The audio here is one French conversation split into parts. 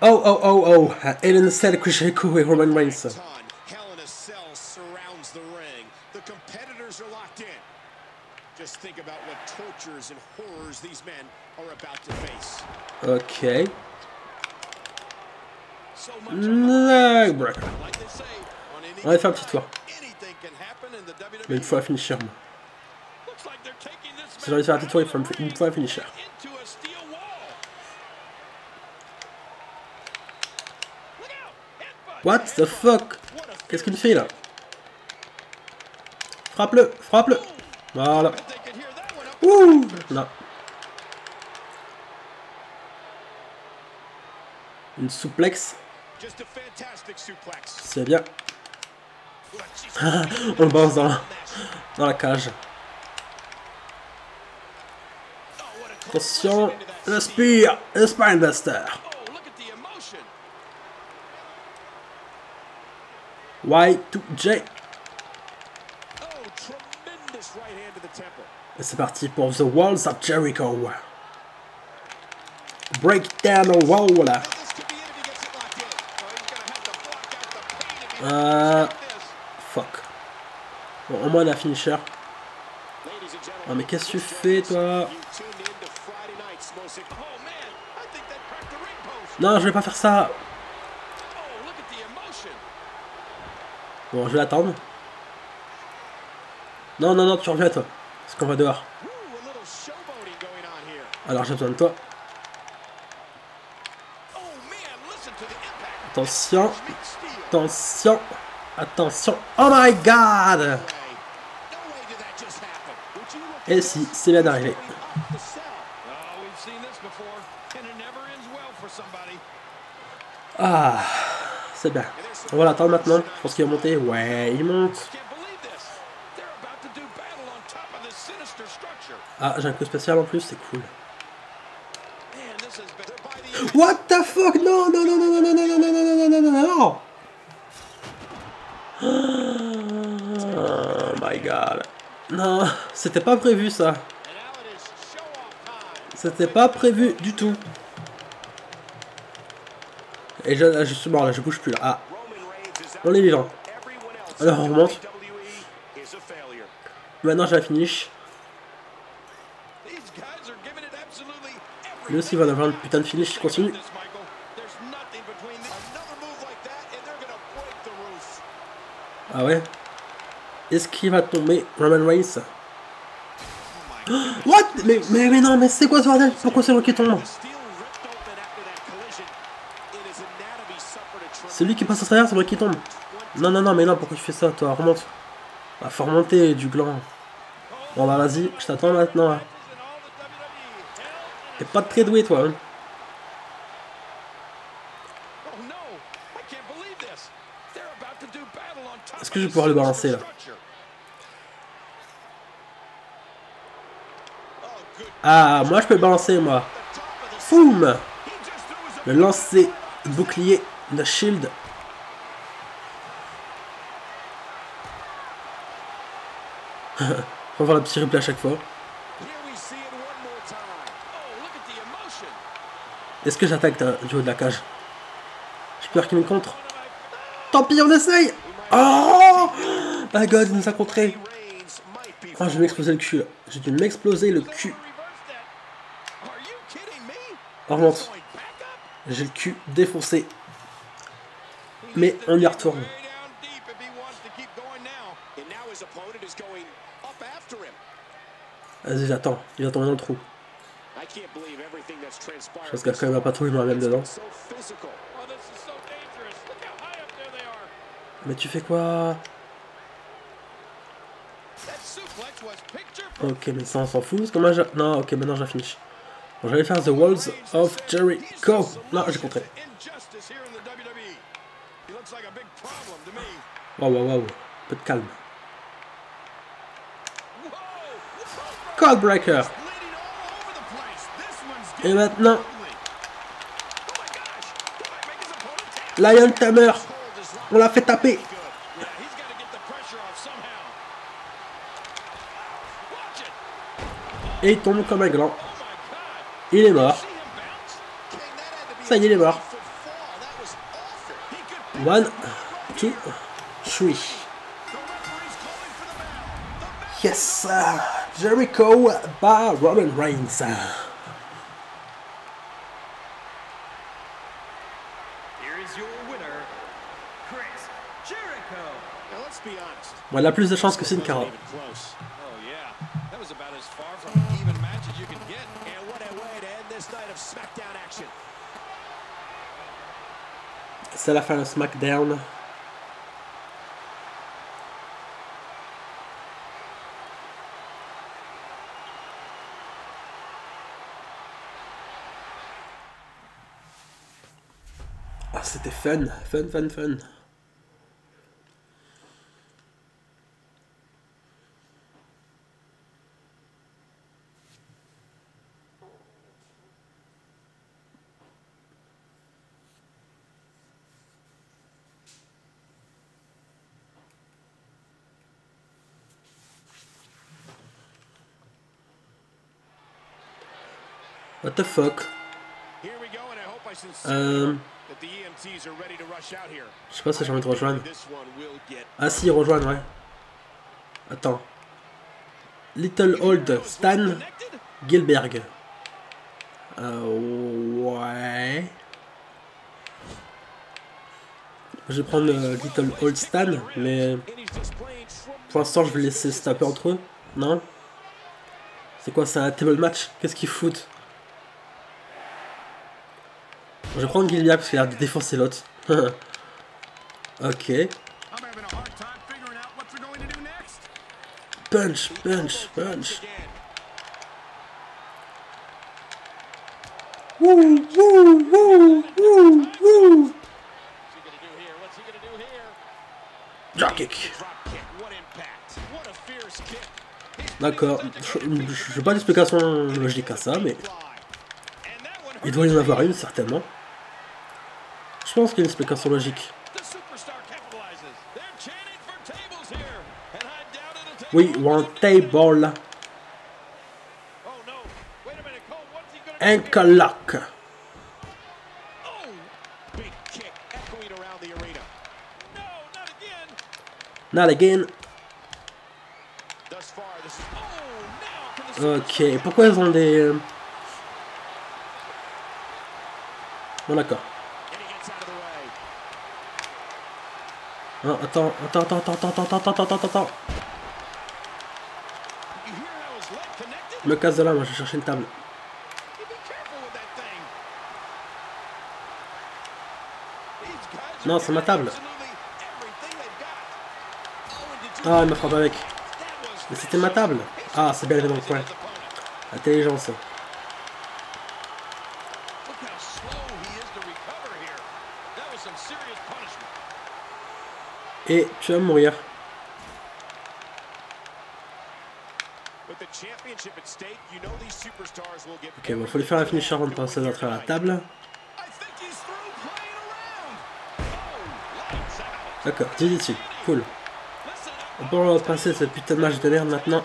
Hell in a Cell, Chris Jericho et Roman Reigns. Hell in a Cell surrounds the ring. The competitors are locked in. Just think about what tortures and horrors these men are about to face. Okay. Breaker. On va faire un petit tour. Mais une fois un finisher. Si j'ai envie de faire un petit tour, il faut une fois un finisher. What the fuck? Qu'est-ce qu'il fait là? Frappe-le, frappe-le. Voilà. Ouh là. Une souplexe. C'est bien. On le balance dans la cage. Attention, le spear, le spinebuster. Y2J. Et c'est parti pour The Walls of Jericho. Break down the wall. Fuck. Bon, au moins on a un finisher. Ah, mais qu'est-ce que tu fais, toi? Non, je vais pas faire ça. Bon, je vais attendre. Non, non, non, tu reviens, toi. Parce qu'on va dehors. Alors, j'ai besoin de toi. Attention. Attention. Attention. Oh my god! Et si, c'est bien d'arriver. Ah, c'est bien. On va l'attendre maintenant. Je pense qu'il va monter. Ouais, il monte. Ah, j'ai un coup spécial en plus, c'est cool. What the fuck? Non, non, non, non, non, non, non, non, non, non, non, non, non. Oh my god. Non, c'était pas prévu ça. C'était pas prévu du tout. Et là, je suis mort, là, je bouge plus, là. Ah. On est vivant. Alors, on remonte. Maintenant, j'ai la finish. Lui aussi va avoir une putain de finish, je continue. Ah ouais? Est-ce qu'il va tomber Roman Reigns? What? Mais non, mais c'est quoi ce bordel? Pourquoi c'est moi qui tombe? C'est lui qui passe au travers, c'est moi qui tombe. Non, non, non, mais non, pourquoi tu fais ça, toi? Remonte. Bah, faut remonter du gland. Bon, bah, vas-y, je t'attends maintenant. Hein. T'es pas très doué, toi. Hein. Est-ce que je vais pouvoir le balancer, là? Ah, moi, je peux le balancer, moi. Foum! Le lancer de bouclier. The shield. On va voir le petit replay à chaque fois. Est-ce que j'attaque du haut de la cage? J'ai peur qu'il me contre. Tant pis, on essaye. Oh my god, il nous a contré. Oh, je vais m'exploser le cul là. J'ai dû m'exploser le cul. On remonte. J'ai le cul défoncé. Mais on y retourne. Vas-y, j'attends. Il va tomber dans le trou. Je pense qu'il a quand même un patrouille dans la même dedans. Mais tu fais quoi? Ok, mais ça on s'en fout. Comment j'ai... Non, ok, maintenant j'affiche. Bon, j'allais faire The Walls of Jericho. Non, j'ai contré. Waouh, waouh, waouh, peu de calme. Codebreaker. Et maintenant, Lion Tamer. On l'a fait taper. Et il tombe comme un grand. Il est mort. Ça y est, il est mort. 1, 2, 3. Yes, Jericho by Roman Reigns. Bon, elle a plus de chance que Sin Cara. C'est la fin de SmackDown. Ah, c'était fun. What the fuck? Je sais pas si j'ai envie de rejoindre. Ah si, ils rejoignent, ouais. Attends. Little Old Stan Gilbert. Ouais. Je vais prendre Little Old Stan, mais pour l'instant je vais laisser se taper entre eux. Non? C'est quoi, c'est un table match? Qu'est-ce qu'ils foutent? Je vais prendre Gilbert parce qu'il a l'air de défoncer l'autre. Ok. Punch. Wouh. Dropkick. D'accord. Je n'ai pas d'explication logique à ça, mais il doit y en avoir une certainement. Je pense qu'il y a une explication logique. Oui, one table. Ankle lock. Not again. Ok, pourquoi ils ont des... Bon, d'accord. Oh, attends. Je me casse de là, moi je vais chercher une table. Non, c'est ma table. Ah, il me frappe avec. Mais c'était ma table. Ah, c'est bien arrivé dans le coin. Intelligence. Et tu vas mourir. Ok, bon, faut lui faire un finisher avant de passer à travers la table. D'accord, 10 dessus, cool. On peut repasser cette putain de match de merde maintenant.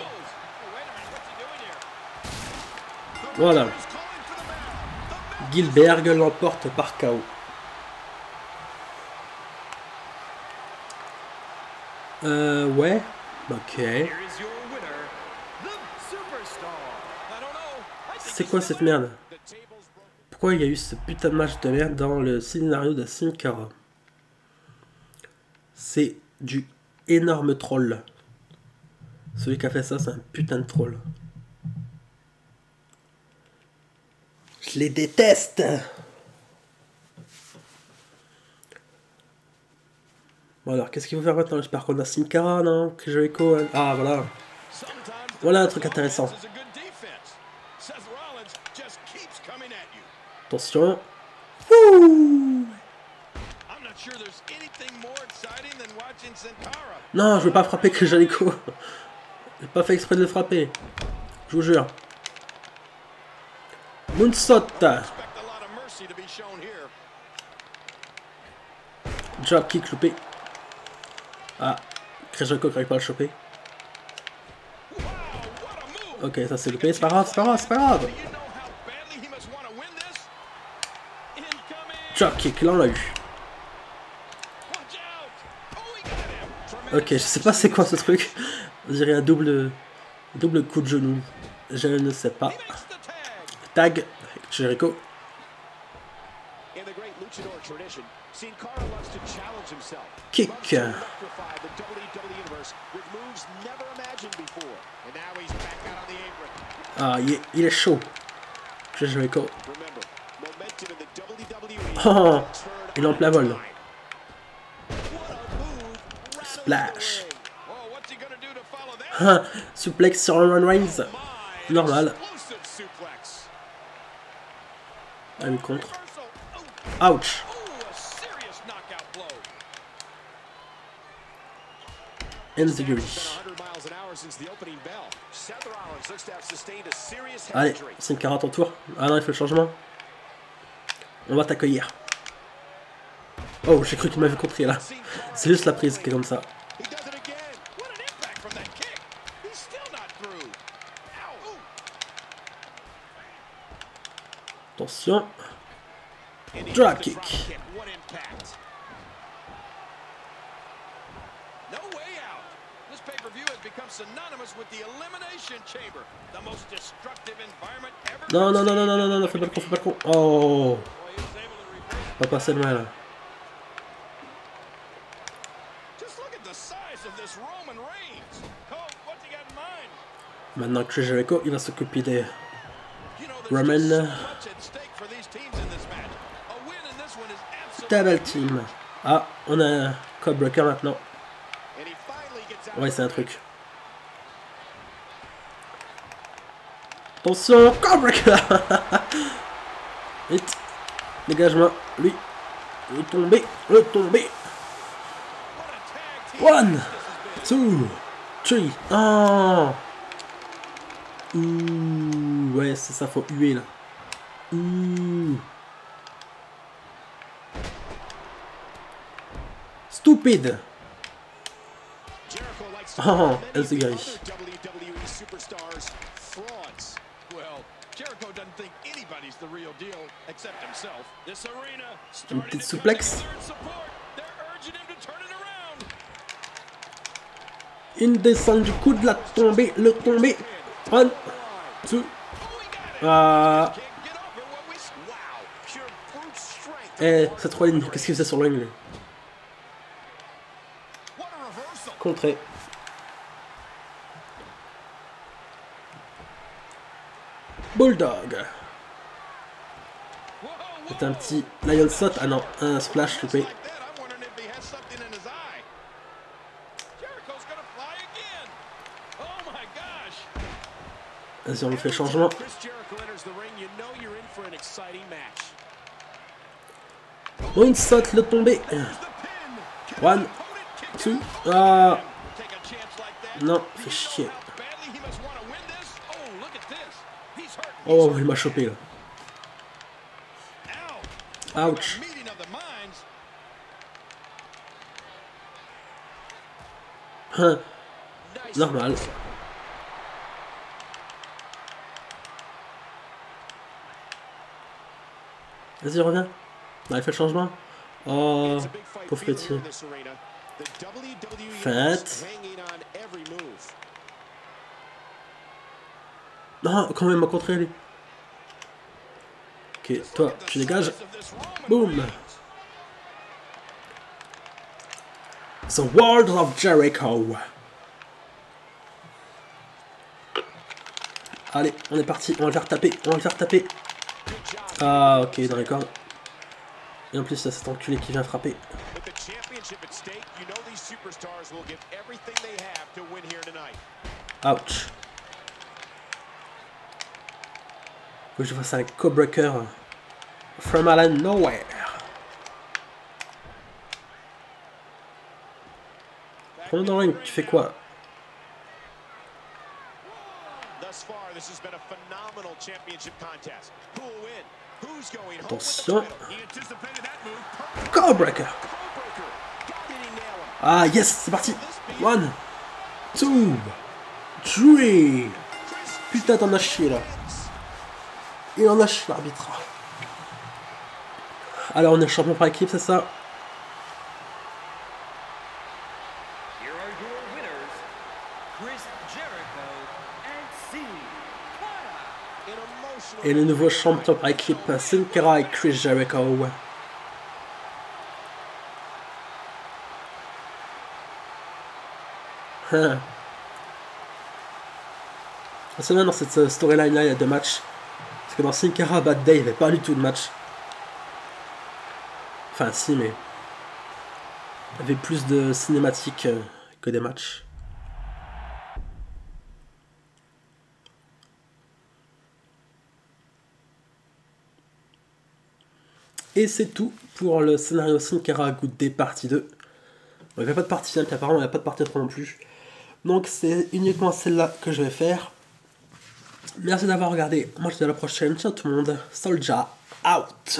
Voilà. Gilbert l'emporte par KO. Ouais, ok. C'est quoi cette merde? Pourquoi il y a eu ce putain de match de merde dans le scénario de Sin Cara? C'est du énorme troll. Celui qui a fait ça, c'est un putain de troll. Je les déteste! Bon alors, qu'est-ce qu'il faut faire maintenant? J'espère qu'on a Sin Cara, non? Chris Jericho... Ah, voilà. Voilà un truc intéressant. Attention. Ouh. Non, je veux pas frapper Chris Jericho. J'ai pas fait exprès de le frapper. Je vous jure. Moonsault. Dropkick loupé. Ah, Chris Jericho n'arrive pas à le choper. Ok, ça c'est loupé, c'est pas grave. Dropkick, là on l'a eu. Ok, je sais pas c'est quoi ce truc. On dirait un double coup de genou. Je ne sais pas. Tag Jericho. Kick. Ah, il est chaud. Chris Jericho. Oh, il est en plein vol. Splash. Ah, suplex sur Roman Reigns. Normal. Ah, une contre. Ouch. Allez, c'est une 40 en tour. Ah non, il fait le changement. On va t'accueillir. Oh, j'ai cru qu'il m'avait compris là. C'est juste la prise qui est comme ça. Attention. Dropkick. Non, non, non, non, non, non, non, fais pas le con, fais pas le con. Oh, on va passer loin là. Maintenant que Chris Jericho, il va s'occuper des Roman. Double team. Ah, on a un Codebreaker maintenant. Ouais, c'est un truc. Attention, Codebreaker. Vite. Dégagement. Lui. Le tomber. Le tomber. 1, 2, 3. Oh. Ouh. Ouais, c'est ça, faut huer là. Ouh. Stupide. Oh, elle se guérit. Une petite souplexe. Une descente du coude, la tombée, le tombé. 1, 2. Ah. Eh, c'est trop ligne. Qu'est-ce qu'il faisait sur l'angle? Contré. Bulldog. C'est un petit Lion Shot. Ah non, un splash loupé. Vas-y, on lui fait changement. Oh, une saute, le tombé. 1, 2. Ah. Non, fais chier. Oh, il m'a chopé là. Ouch. Normal. Vas-y, reviens. Non, il fait le changement. Oh, pauvre petit. Faites. Non, quand même, m'a contré lui. Ok, toi, tu dégages. Boum. The Walls of Jericho. Allez, on est parti, on va le faire taper, on va le faire taper. Ah, ok, dans les cordes. Et en plus, là, cet enculé qui vient frapper. Ouch. Faut que je fasse un Codebreaker from out of nowhere. Prends-le dans le ring, tu fais quoi? Attention. Codebreaker. Ah yes, c'est parti. 1, 2, 3. Putain, t'en as chié là. Il en a chié l'arbitre. Alors on est champion par équipe, c'est ça? et le nouveau champion par équipe, Sin Cara et Chris Jericho. C'est bien dans cette storyline là, il y a deux matchs. Parce que dans Sin Cara Bad Day, il n'y avait pas du tout de match. Enfin si, mais... il y avait plus de cinématiques que des matchs. Et c'est tout pour le scénario Sin Cara Good Day partie 2. Il n'y a pas de partie 1, puis apparemment il n'y a pas de partie 3 non plus. Donc c'est uniquement celle-là que je vais faire. Merci d'avoir regardé. Moi je te dis à la prochaine. Ciao tout le monde. Soldier out.